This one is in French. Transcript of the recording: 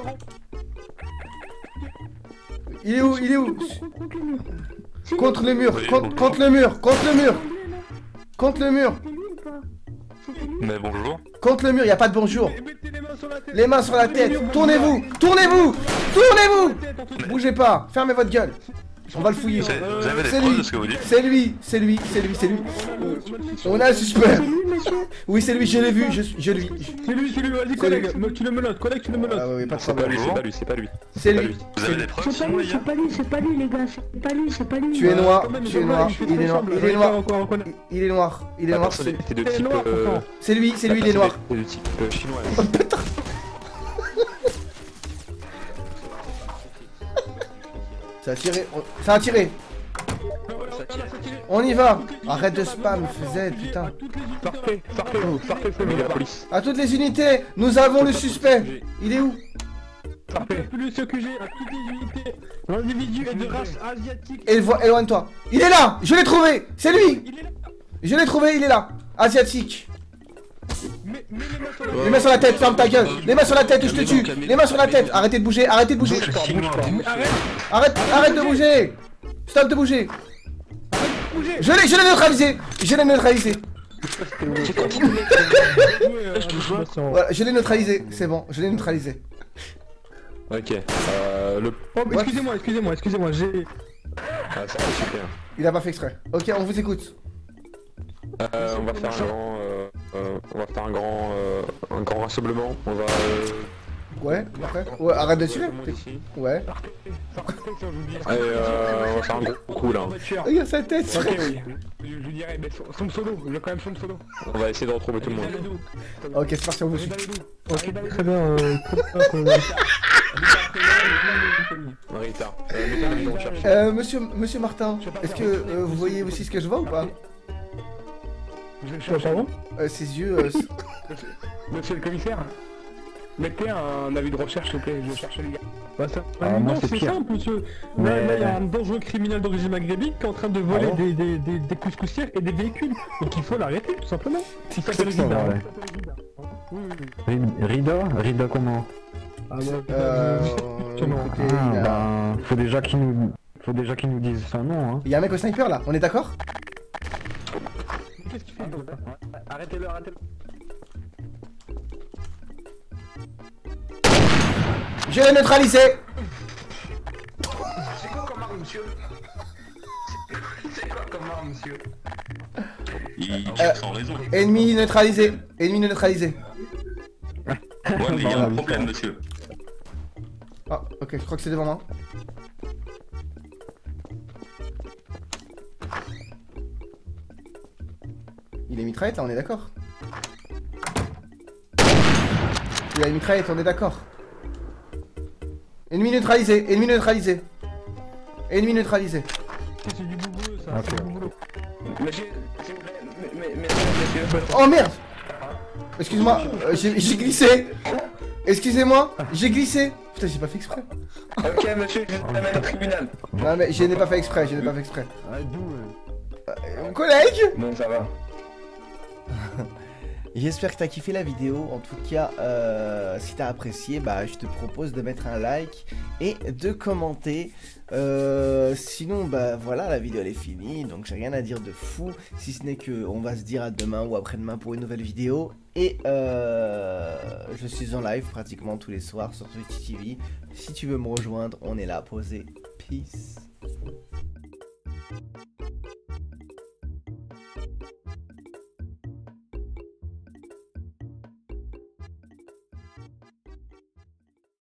euros. Il est où? Il est où? Contre le mur, contre le mur, contre le mur, contre le mur. Mais bonjour. Contre le mur, y a pas de bonjour. Les mains sur la tête, tournez-vous, tournez-vous, tournez-vous. Bougez pas, fermez votre gueule. On va le fouiller. C'est lui, c'est lui, c'est lui, c'est lui, c'est lui, c'est lui. On a un suspect. Oui, c'est lui, je l'ai vu, je l'ai vu. C'est lui, vas-y, connecte, tu le menottes, connecte, tu le menottes. Ah oui, pas de problème. C'est pas lui, c'est pas lui. C'est lui. Vous avez des preuves? C'est pas lui, c'est pas lui, les gars, c'est pas lui, c'est pas lui. Tu es noir, tu es noir, il est noir, il est noir, il est noir, il est noir. C'est lui, c'est lui, il est noir. C'est de type chinois. Ça a tiré, ça a tiré. On y va. Arrête de spam, faisait putain. Parfait, parfait, parfait, c'est la police. À toutes les unités, nous avons le suspect. Il est où? Parfait. Plus ce QG à toutes les unités. L'individu est de race asiatique. Éloigne-toi. Il est là. Je l'ai trouvé. C'est lui. Je l'ai trouvé. Il est là. Asiatique. Les mains sur la tête, ferme ta gueule. Les mains sur la tête, je te tue. Les mains sur la tête, arrêtez de bouger, arrêtez de bouger. Arrête de bouger. Stop de bouger. Je l'ai neutralisé. Je l'ai neutralisé. Voilà, je l'ai neutralisé, c'est bon, je l'ai neutralisé. Ok. Excusez-moi, excusez-moi, excusez-moi, j'ai... Ah, ça va super. Il a pas fait exprès. Ok, on vous écoute. On va faire un grand rassemblement, on va... Ouais, après. Ouais, arrête de tirer. Ouais. On va faire un gros coup là. Regarde sa tête. Ok, oui. Je vous dirais, mais son pseudo, il a quand même son pseudo. On va essayer de retrouver tout le monde. Ok, c'est parti, on vous suit. Ok, très bien. Marita. Monsieur Martin, est-ce que vous voyez aussi ce que je vois ou pas? Pardon ? Ses yeux... Monsieur le commissaire, mettez un avis de recherche, ok, je cherche les gars. Bah ça... non, c'est simple, monsieur. Là, il y a un dangereux criminel d'origine maghrébine qui est en train de voler des couscoussières et des véhicules. Donc il faut l'arrêter, tout simplement. Si ça, c'est le Rida. Rida ? Rida comment ? Faut déjà qu'il nous dise son nom, hein. Il y a un mec au sniper, là, on est d'accord ? Qu'est-ce qu'il fait? Arrêtez-le, arrêtez-le. Je l'ai neutralisé. C'est quoi comme arme, monsieur? C'est quoi comme arme, monsieur? Il tire sans raison. Ennemi neutralisé. Ennemi neutralisé. Ouais, mais il y a un problème, monsieur. Ah, ok, je crois que c'est devant moi. Il a une mitraillette là, on est d'accord. Il a une mitraillette, on est d'accord. Ennemi neutralisé, ennemi neutralisé. Ennemi neutralisé. C'est du boulot ça, okay. C'est du boulot. Oh merde. Excuse-moi, j'ai glissé. Excusez-moi, j'ai glissé. Putain, j'ai pas fait exprès. Ok monsieur, je vous amène au tribunal. Non mais je n'ai pas fait exprès, je n'ai pas fait exprès. Mon collègue. Non ça va. J'espère que t'as kiffé la vidéo. En tout cas, si t'as apprécié, bah, je te propose de mettre un like et de commenter. Sinon, bah voilà, la vidéo elle est finie. Donc j'ai rien à dire de fou, si ce n'est que on va se dire à demain ou après-demain pour une nouvelle vidéo. Et je suis en live pratiquement tous les soirs sur Twitch TV. Si tu veux me rejoindre, on est là, posé. Peace.